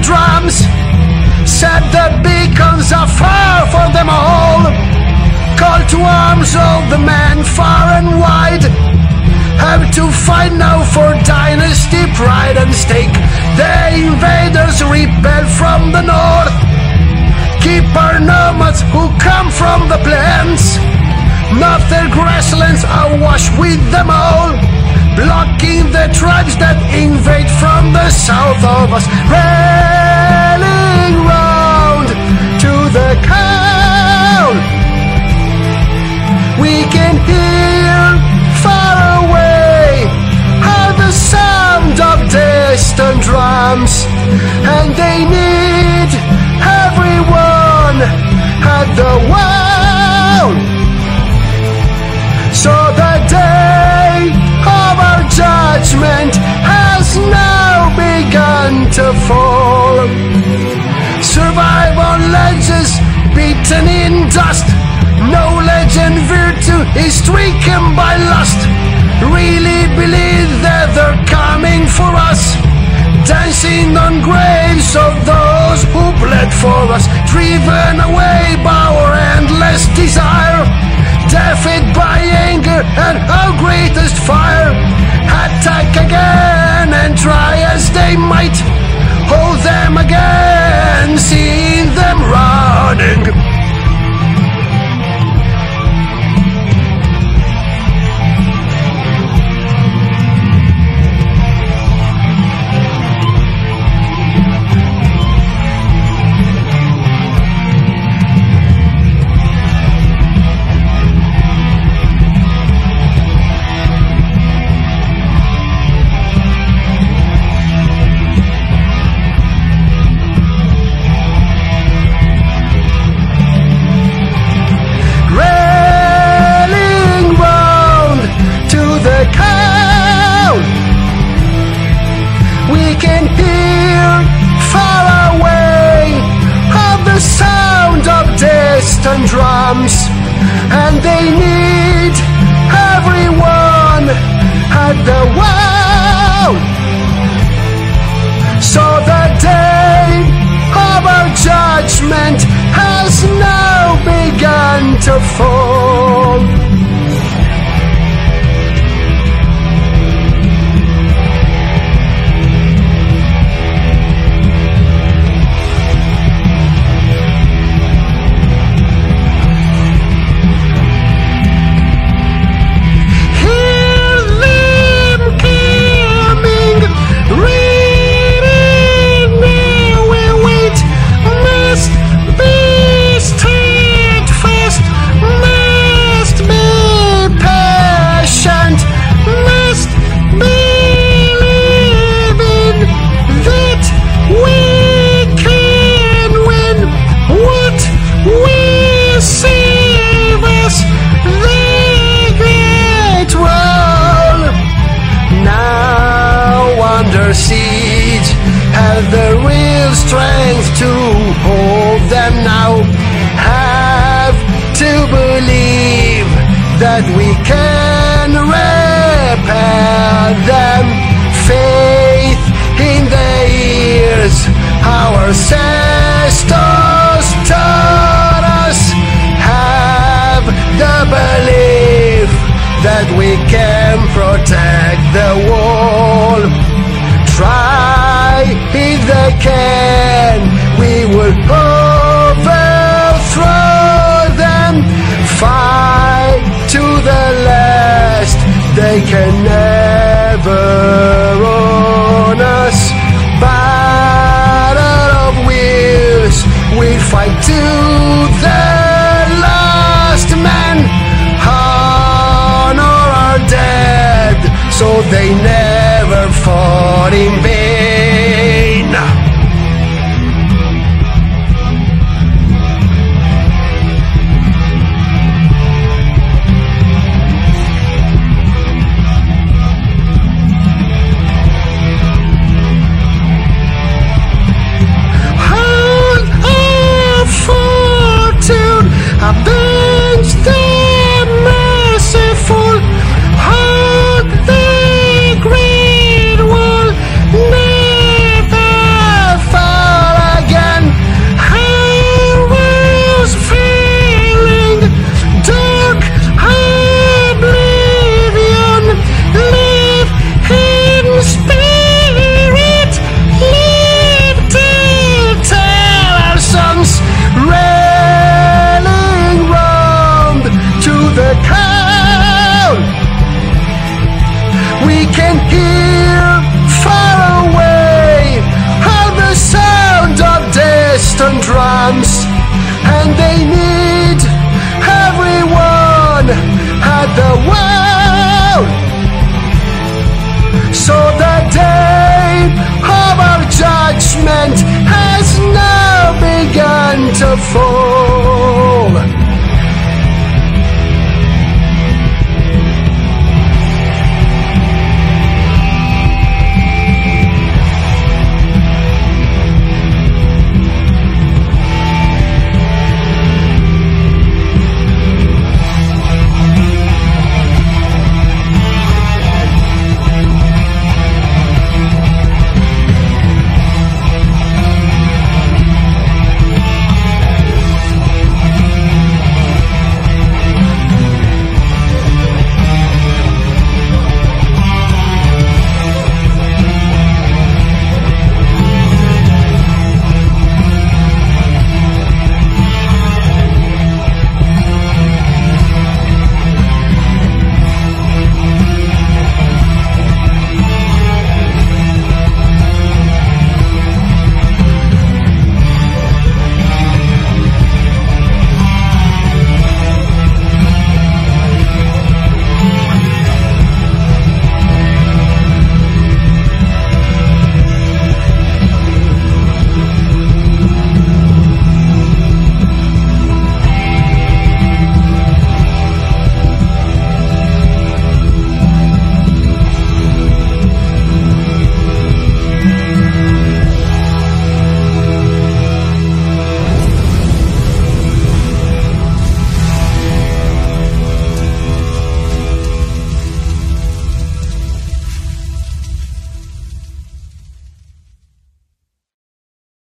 the drums, set the beacons afire for them all. Call to arms all the men far and wide, have to fight now for dynasty, pride and stake. The invaders repel from the north, keep our nomads who come from the plains. Not their grasslands are washed with them all, blocking the tribes that invade from the south of us, railing round to the call. We can hear far away how the sound of distant drums, and they need everyone at the wall. So the day of our judgment has now begun to fall. Survive on ledges, beaten in dust. Knowledge and virtue is stricken by lust. Really believe that they're coming for us, dancing on graves of those who bled for us, driven away by our endless desire, deafened by anger and our greatest fire. Attack again and try as they might, hold them again, seeing them running. And drums, and they need everyone at the wall. So the day of our judgment has now begun to fall. Siege, have the real strength to hold them now, have to believe that we can repair them, faith in the ears our ancestors taught us, have the belief that we can protect the wall. Try if they can, we will overthrow them. Fight to the last, they can never own us. Battle of wills, we fight to the last man. Honor our dead, so they never fought in vain. Hold our fortune, avenge the merciful, hold the great. No! can hear.